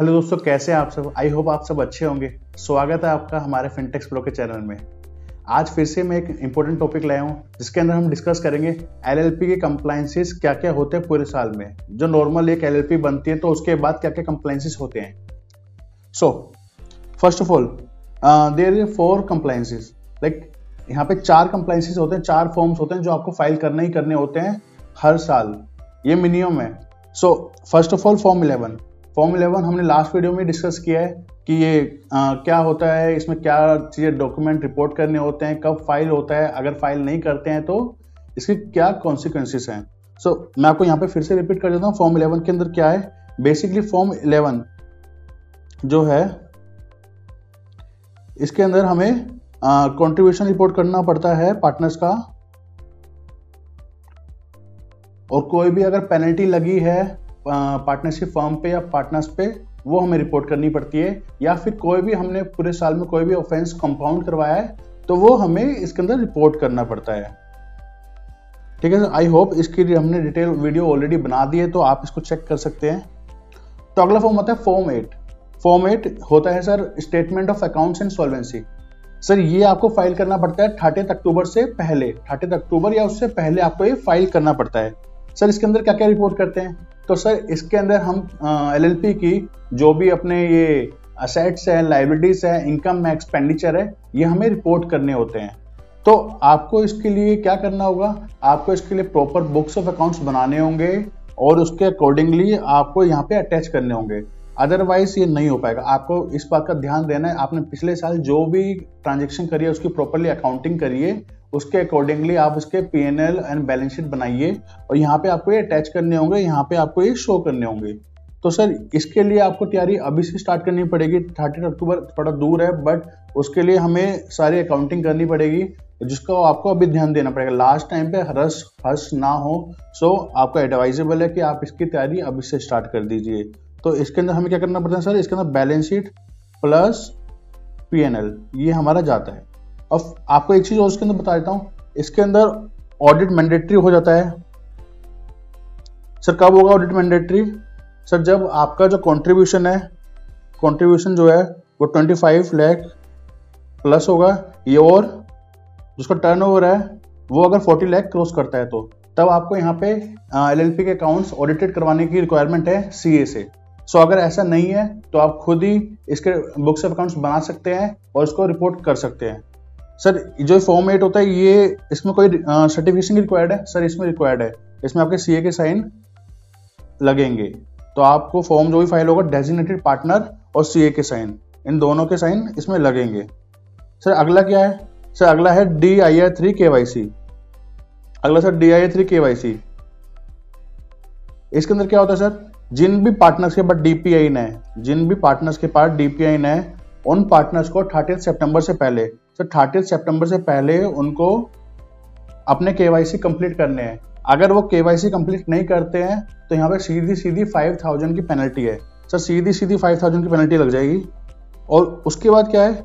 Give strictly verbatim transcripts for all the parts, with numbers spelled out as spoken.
Hello दोस्तों, कैसे हैं आप सब। आई होप आप सब अच्छे होंगे। स्वागत है आपका हमारे फिनटेक्स प्रो के चैनल में। आज फिर से मैं एक इम्पोर्टेंट टॉपिक लाया हूँ जिसके अंदर हम डिस्कस करेंगे एलएलपी के कंप्लाइंसेस क्या क्या होते हैं पूरे साल में। जो नॉर्मल एक एलएलपी बनती है तो उसके बाद क्या क्या कंप्लाइंसेस होते हैं। So first of all there are four compliances. Like यहाँ पे चार कंप्लाइंसेस होते हैं, चार फॉर्म्स होते हैं जो आपको फाइल करने ही करने होते हैं हर साल। ये मिनिमम है। So first of all form eleven. Form eleven हमने लास्ट वीडियो में डिस्कस किया है कि ये आ, क्या होता है, इसमें क्या चीज़ें डॉक्यूमेंट रिपोर्ट करने होते हैं, कब फाइल होता है, अगर फाइल नहीं करते हैं तो इसके क्या कॉन्सिक्वेंसेस हैं। सो so, मैं आपको यहाँ पे फिर से रिपीट कर देता हूँ फॉर्म इलेवन के अंदर क्या है। बेसिकली फॉर्म इलेवन जो है इसके अंदर हमें कॉन्ट्रीब्यूशन रिपोर्ट करना पड़ता है पार्टनर्स का, और कोई भी अगर पेनल्टी लगी है पार्टनरशिप फर्म पे या पार्टनर्स पे वो हमें रिपोर्ट करनी पड़ती है, या फिर कोई भी हमने पूरे साल में कोई भी ऑफेंस कंपाउंड करवाया है तो वो हमें इसके अंदर रिपोर्ट करना पड़ता है। ठीक है, आई होप इसकी हमने डिटेल वीडियो ऑलरेडी बना दी है तो आप इसको चेक कर सकते हैं। तो अगला फॉर्म होता है फॉर्म एट। फॉर्म एट होता है sir statement of accounts and solvency. Sir ये आपको फाइल करना पड़ता है थर्टीथ अक्टूबर से पहले, थर्टीथ अक्टूबर या उससे पहले आपको ये फाइल करना पड़ता है। सर इसके अंदर क्या क्या रिपोर्ट करते हैं, तो सर इसके अंदर हम एलएलपी की जो भी अपने ये असेट्स हैं, लाइबिलिटीज हैं, इनकम है, एक्सपेंडिचर है, ये हमें रिपोर्ट करने होते हैं। तो आपको इसके लिए क्या करना होगा, आपको इसके लिए प्रॉपर बुक्स ऑफ अकाउंट्स बनाने होंगे और उसके अकॉर्डिंगली आपको यहाँ पे अटैच करने होंगे, अदरवाइज ये नहीं हो पाएगा। आपको इस बात का ध्यान देना है आपने पिछले साल जो भी ट्रांजेक्शन करी है उसकी प्रॉपरली अकाउंटिंग करिए, उसके अकॉर्डिंगली आप उसके पीएनएल एंड बैलेंस शीट बनाइए और यहाँ पे आपको ये अटैच करने होंगे, यहाँ पे आपको ये शो करने होंगे। तो सर इसके लिए आपको तैयारी अभी से स्टार्ट करनी पड़ेगी। थर्टीन अक्टूबर थोड़ा दूर है बट उसके लिए हमें सारी अकाउंटिंग करनी पड़ेगी जिसको आपको अभी ध्यान देना पड़ेगा। लास्ट टाइम पे रस हस ना हो। सो आपको एडवाइजेबल है कि आप इसकी तैयारी अभी से स्टार्ट कर दीजिए। तो इसके अंदर हमें क्या करना पड़ता है सर, इसके अंदर बैलेंस शीट प्लस पीएनएल ये हमारा जाता है। अब आपको एक चीज और इसके अंदर बता देता हूँ, इसके अंदर ऑडिट मैंडेटरी हो जाता है। सर कब होगा ऑडिट मैंडेटरी, सर जब आपका जो कंट्रीब्यूशन है, कंट्रीब्यूशन जो है वो पच्चीस लाख प्लस होगा ये, और जिसका टर्नओवर है वो अगर चालीस लाख क्रॉस करता है तो तब आपको यहाँ पे एलएलपी के अकाउंट्स ऑडिटेड करवाने की रिक्वायरमेंट है सीए से। सो so, अगर ऐसा नहीं है तो आप खुद ही इसके बुक्स ऑफ अकाउंट्स बना सकते हैं और उसको रिपोर्ट कर सकते हैं। सर जो फॉर्म एट होता है ये इसमें कोई सर्टिफिकेशन रिक्वायर्ड है, सर इसमें रिक्वायर्ड है, इसमें आपके सीए के साइन लगेंगे। तो आपको फॉर्म जो भी फाइल होगा डेजिग्नेटेड पार्टनर और सीए के साइन, इन दोनों के साइन इसमें लगेंगे। सर अगला क्या है, सर अगला है D I R three K Y C. अगला sir D I R three K Y C इसके अंदर क्या होता है सर, जिन भी पार्टनर्स के पास डीपीआई न है, जिन भी पार्टनर्स के पास डीपीआई न है उन पार्टनर्स को थर्टीथ सितंबर से पहले, सर थर्टीथ सितंबर से पहले उनको अपने केवाईसी कंप्लीट करने हैं। अगर वो केवाईसी कंप्लीट नहीं करते हैं तो यहाँ पे सीधी सीधी पाँच हज़ार की पेनल्टी है। सर सीधी सीधी पाँच हज़ार की पेनल्टी लग जाएगी। और उसके बाद क्या है,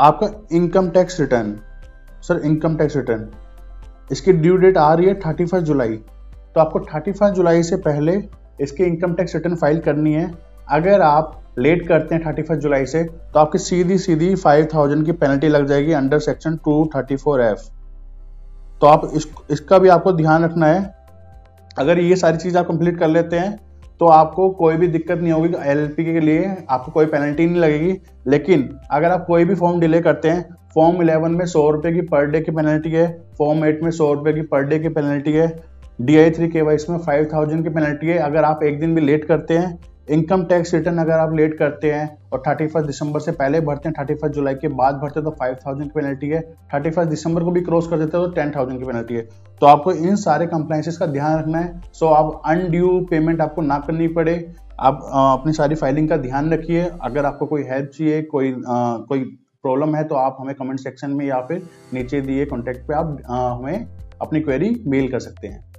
आपका income tax return. Sir income tax return इसकी ड्यू डेट आ रही है थर्टी फर्स्ट जुलाई, तो आपको थर्टी फर्स्ट जुलाई से पहले इसकी इनकम टैक्स रिटर्न फाइल करनी है। अगर आप लेट करते हैं थर्टी फर्स्ट जुलाई से तो आपकी सीधी सीधी पाँच हज़ार की पेनल्टी लग जाएगी under section two thirty four F. तो आप इस, इसका भी आपको ध्यान रखना है। अगर ये सारी चीज़ आप कंप्लीट कर लेते हैं तो आपको कोई भी दिक्कत नहीं होगी, एलएलपी के लिए आपको कोई पेनल्टी नहीं लगेगी। लेकिन अगर आप कोई भी फॉर्म डिले करते हैं, फॉर्म इलेवन में सौ रुपये की पर डे की पेनल्टी है, फॉर्म एट में सौ रुपये की पर डे की पेनल्टी है, D I three K Y C में फाइव थाउजेंड की पेनल्टी है अगर आप एक दिन भी लेट करते हैं, इनकम टैक्स रिटर्न अगर आप लेट करते हैं और थर्टी फर्स्ट दिसंबर से पहले भरते हैं, थर्टी फर्स्ट जुलाई के बाद भरते हैं तो पाँच हज़ार की पेनल्टी है, थर्टी फर्स्ट दिसंबर को भी क्रॉस कर देते हैं तो दस हज़ार की पेनल्टी है। तो आपको इन सारे कंप्लाइंसेस का ध्यान रखना है। सो आप अनड्यू पेमेंट आपको ना करनी पड़े, आप अपनी सारी फाइलिंग का ध्यान रखिए। अगर आपको कोई हेल्प चाहिए, कोई आ, कोई प्रॉब्लम है तो आप हमें कमेंट सेक्शन में या फिर नीचे दिए कॉन्टैक्ट पर आप आ, हमें अपनी क्वेरी मेल कर सकते हैं।